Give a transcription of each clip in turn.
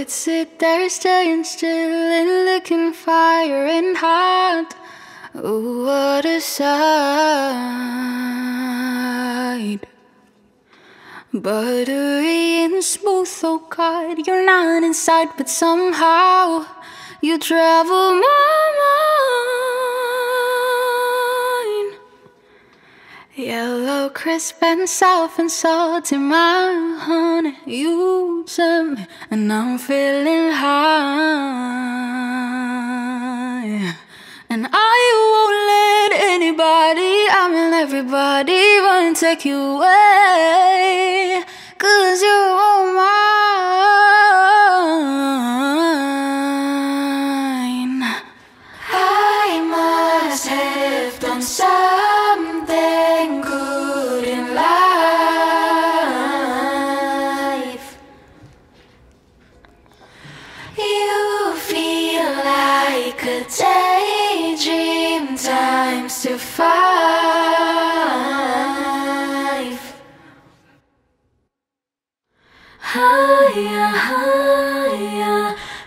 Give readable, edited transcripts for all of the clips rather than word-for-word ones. would sit there staying still and looking fire and hot. Oh, what a sight. Buttery and smooth, oh God, you're not inside, but somehow you travel my mind. Yellow, crisp and soft and salty, my honey, you sent me, and I'm feeling high. And I won't let anybody, I mean everybody, run take you away, 'cause you're all mine. I must have done something good in life. You feel like a daydream times to five. Higher, higher,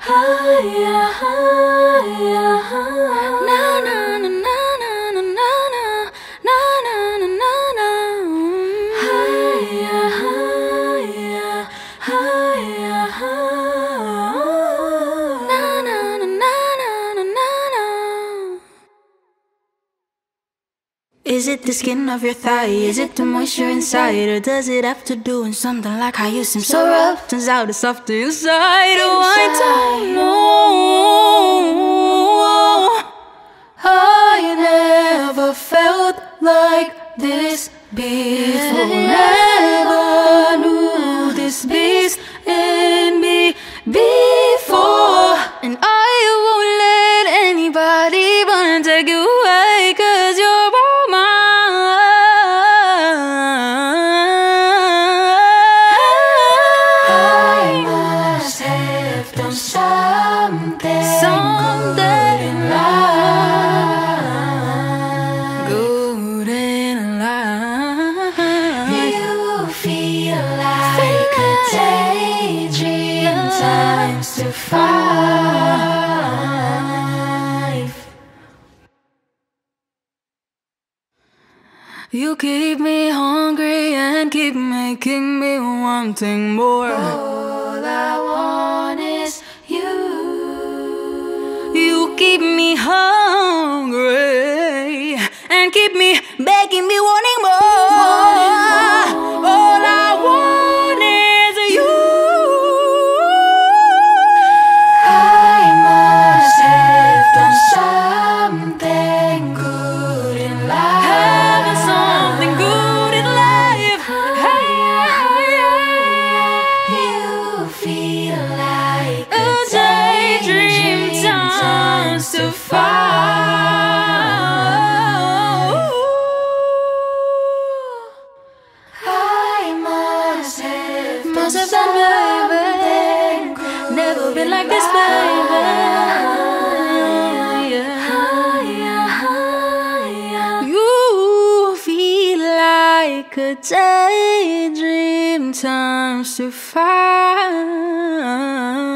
higher, higher, higher. Na na na na na na na na na na na na. Higher, higher, higher, higher. Na na na na na na na. Is it the skin of your thigh? Is it the moisture inside? Or does it have to do with something like how you seem so rough? Turns out it's off to your side. Oh, I don't know. I never felt like this before. Never knew this beast in me before. And I won't let anybody but take you away, 'cause you're all mine. I must have done something good in life. Good in life. You feel like a daydream times to five. You keep me hungry and keep making me wanting more. All I want is you. You keep me hungry and keep me begging me wanting more. All I want is you. I must have done something good in life. Having something good in life. You feel like a daydream times to five. I must have Must have done something good. Never been like this, baby. Higher, higher. You feel like a daydream times to five.